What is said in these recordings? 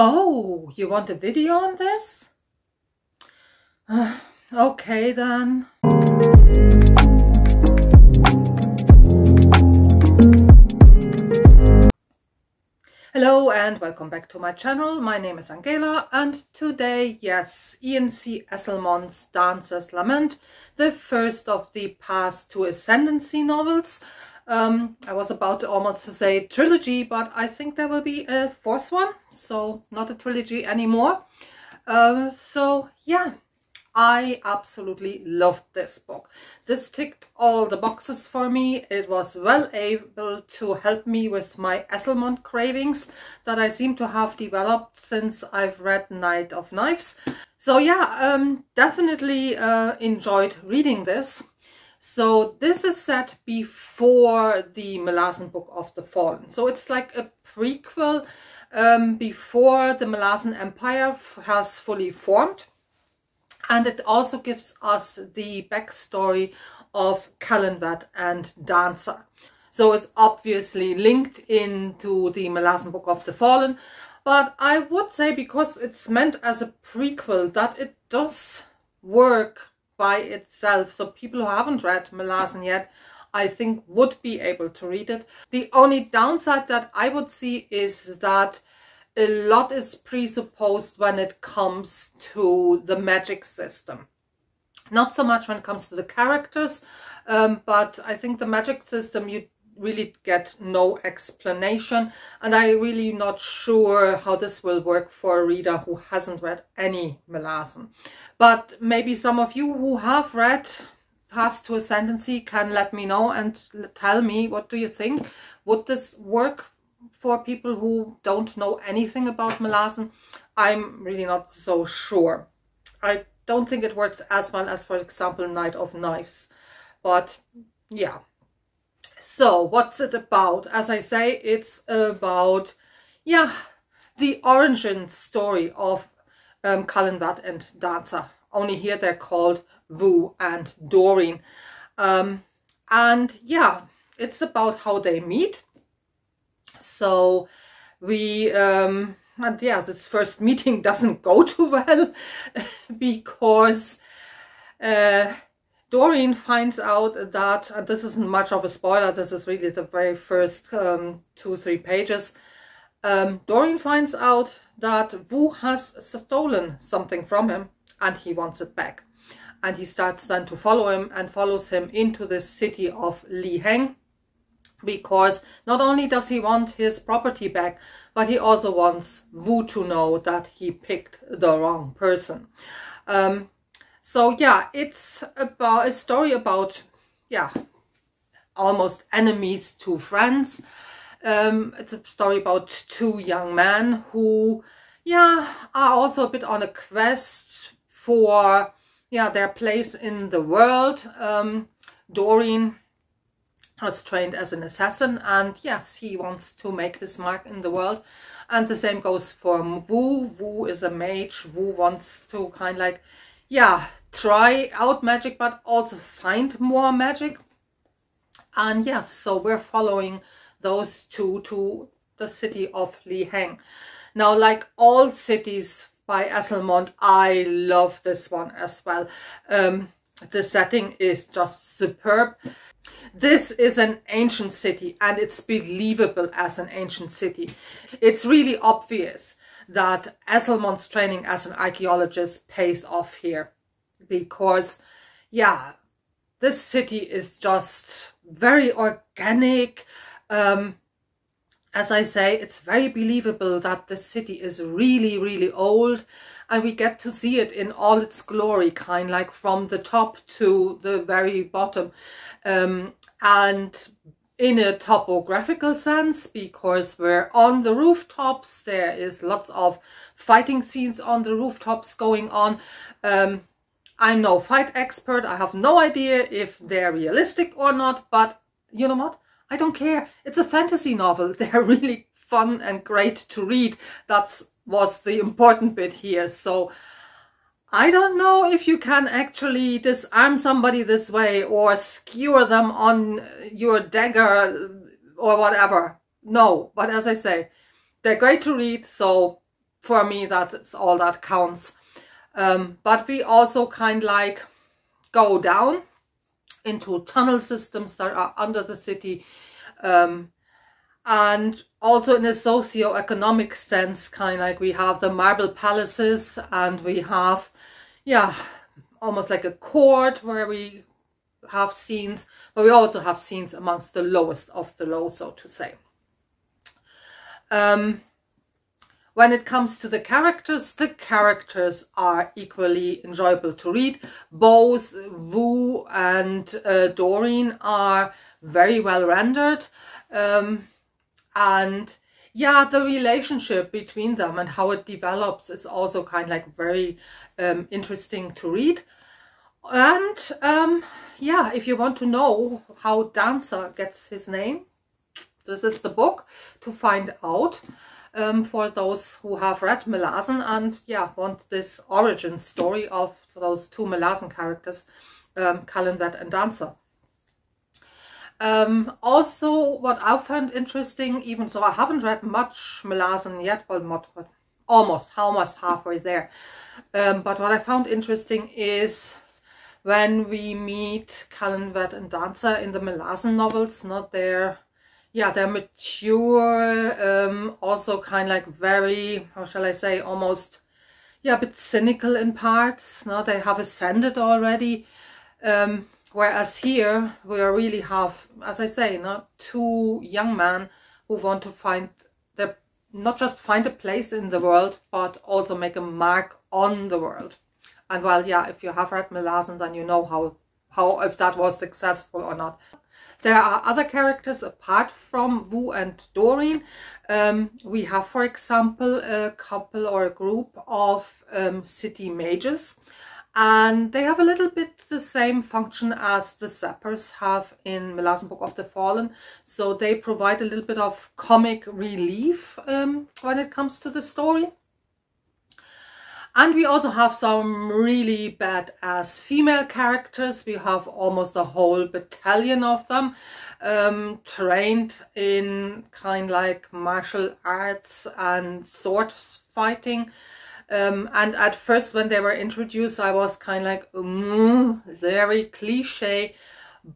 Oh, you want a video on this? Okay then. Hello and welcome back to my channel. My name is Angela and today, yes, Ian C. Esslemont's Dancer's Lament, the first of the Path to Ascendancy novels. I was about to almost say trilogy, but I think there will be a fourth one, so not a trilogy anymore. So yeah, I absolutely loved this book. This ticked all the boxes for me. It was well able to help me with my Esselmont cravings that I seem to have developed since I've read Night of Knives. So yeah, definitely enjoyed reading this. So this is set before the Malazan Book of the Fallen. So it's like a prequel before the Malazan Empire has fully formed. And it also gives us the backstory of Kellanved and Dancer. So it's obviously linked into the Malazan Book of the Fallen. But I would say, because it's meant as a prequel, that it does work by itself, so people who haven't read Malazan yet, I think, would be able to read it. The only downside that I would see is that a lot is presupposed when it comes to the magic system. Not so much when it comes to the characters, but I think the magic system, you really get no explanation, and I'm really not sure how this will work for a reader who hasn't read any Malazan. But maybe some of you who have read Path to Ascendancy can let me know and tell me, what do you think? Would this work for people who don't know anything about Malazan? I'm really not so sure. I don't think it works as well as, for example, Night of Knives, but yeah. So what's it about? As I say, it's about, yeah, the origin story of Kellanved and Dancer. Only here they're called Wu and Dorin. And yeah, it's about how they meet. So we, and yeah, this first meeting doesn't go too well because Dorin finds out that, and this isn't much of a spoiler, this is really the very first 2-3 pages. Dorin finds out that Wu has stolen something from him and he wants it back. And he starts then to follow him and follows him into the city of Li Heng, because not only does he want his property back, but he also wants Wu to know that he picked the wrong person. So yeah, it's about a story about, yeah, almost enemies to friends. It's a story about two young men who, yeah, are also a bit on a quest for, yeah, their place in the world. Dorin was trained as an assassin, and yes, he wants to make his mark in the world. And the same goes for Wu. Wu is a mage. Wu wants to kind of like, yeah, try out magic, but also find more magic. And yes, so we're following those two to the city of Li Heng. Now, like all cities by Esselmont, I love this one as well. The setting is just superb. This is an ancient city, and it's believable as an ancient city. It's really obvious that Esselmont's training as an archaeologist pays off here, because yeah, this city is just very organic. As I say, it's very believable that this city is really, really old, and we get to see it in all its glory, kind of like from the top to the very bottom, and in a topographical sense, because we're on the rooftops. There is lots of fighting scenes on the rooftops going on. I'm no fight expert. I have no idea if they're realistic or not, but you know what? I don't care. It's a fantasy novel. They're really fun and great to read. That was the important bit here. So I don't know if you can actually disarm somebody this way or skewer them on your dagger or whatever. No, but as I say, they're great to read, so for me, that's all that counts. But we also kind of like go down into tunnel systems that are under the city, and also in a socio-economic sense, kind of like we have the marble palaces, and we have, yeah, almost like a court where we have scenes, but we also have scenes amongst the lowest of the low, so to say. When it comes to the characters are equally enjoyable to read. Both Wu and Dorin are very well rendered. And yeah, the relationship between them and how it develops is also kind of like very interesting to read. And yeah, if you want to know how Dancer gets his name, this is the book to find out, for those who have read Malazan and yeah, want this origin story of those two Malazan characters, Kellanved and Dancer. Also, what I found interesting, even though I haven't read much Malazan yet, well, not almost halfway there, but what I found interesting is when we meet Kellanved and Dancer in the Malazan novels, not their, yeah, they're mature, also kind of like very, how shall I say, almost, yeah, a bit cynical in parts. Now they have ascended already, whereas here we really have, as I say, not two young men who want to find their, not just find a place in the world, but also make a mark on the world. And well, yeah, if you have read Malazan, then you know how if that was successful or not. There are other characters apart from Wu and Dorin. We have, for example, a couple or a group of city mages, and they have a little bit the same function as the sappers have in Malazan Book of the Fallen. So they provide a little bit of comic relief when it comes to the story. And we also have some really badass female characters. We have almost a whole battalion of them, trained in kind of like martial arts and sword fighting. And at first when they were introduced, I was kind of like, very cliche,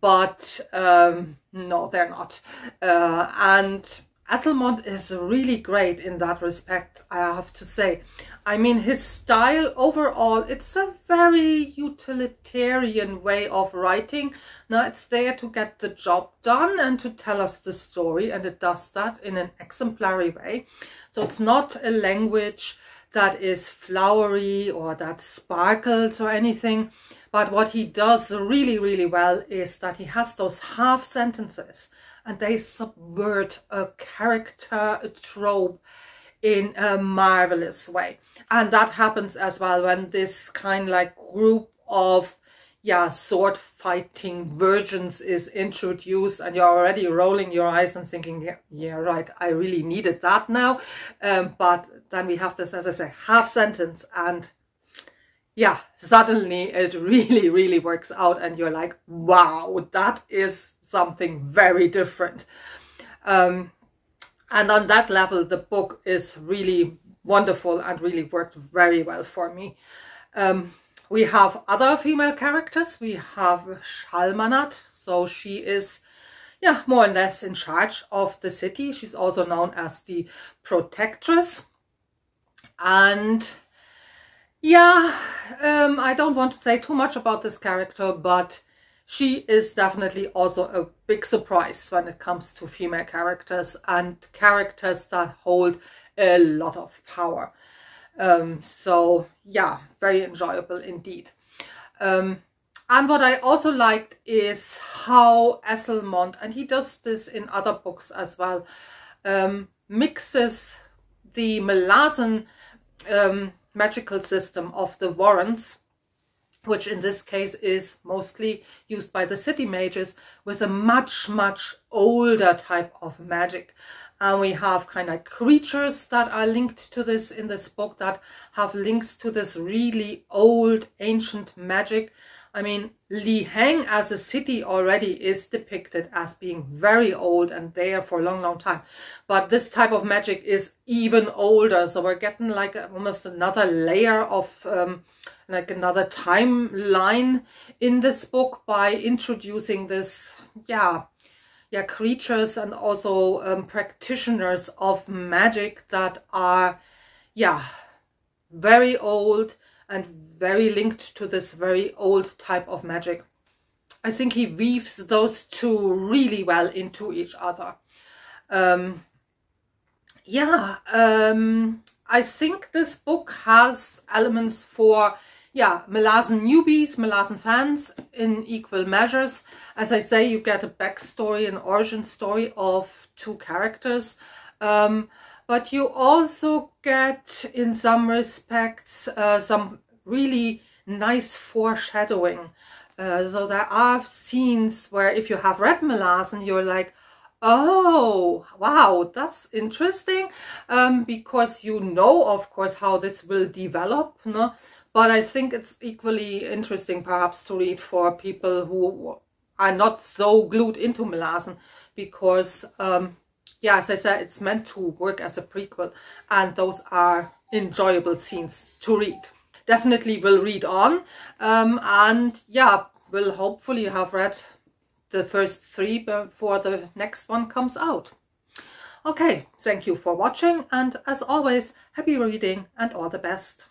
but no, they're not. And Esslemont is really great in that respect, I have to say. I mean, his style overall, it's a very utilitarian way of writing. Now, it's there to get the job done and to tell us the story, and it does that in an exemplary way. So it's not a language that is flowery or that sparkles or anything, but what he does really, really well is that he has those half sentences, and they subvert a character, a trope, in a marvelous way. And that happens as well when this kind of like group of, yeah, sword fighting virgins is introduced, and you're already rolling your eyes and thinking, yeah right, I really needed that now. But then we have this, as I say, half sentence, and yeah, suddenly it really, really works out, and you're like, wow, that is something very different. And on that level, the book is really wonderful and really worked very well for me. We have other female characters. We have Shalmanat, so she is, yeah, more or less in charge of the city. She's also known as the protectress. And yeah, I don't want to say too much about this character, but she is definitely also a big surprise when it comes to female characters and characters that hold a lot of power. So yeah, very enjoyable indeed. And what I also liked is how Esslemont, and he does this in other books as well, mixes the Malazan magical system of the Warrens, which in this case is mostly used by the city mages, with a much, much older type of magic. And we have kind of creatures that are linked to this in this book, that have links to this really old ancient magic. I mean, Li Heng as a city already is depicted as being very old and there for a long, long time. But this type of magic is even older. So we're getting like almost another layer of like another timeline in this book by introducing this, creatures and also practitioners of magic that are, very old and very linked to this very old type of magic. I think he weaves those two really well into each other. I think this book has elements for Malazan newbies, Malazan fans in equal measures. As I say, you get a backstory, an origin story of two characters. But you also get, in some respects, some really nice foreshadowing. So there are scenes where if you have read Malazan, you're like, oh, wow, that's interesting. Because you know, of course, how this will develop, no? But I think it's equally interesting perhaps to read for people who are not so glued into Malazan, because, as I said, it's meant to work as a prequel, and those are enjoyable scenes to read. Definitely will read on, will hopefully have read the first three before the next one comes out. Okay, thank you for watching, and as always, happy reading and all the best.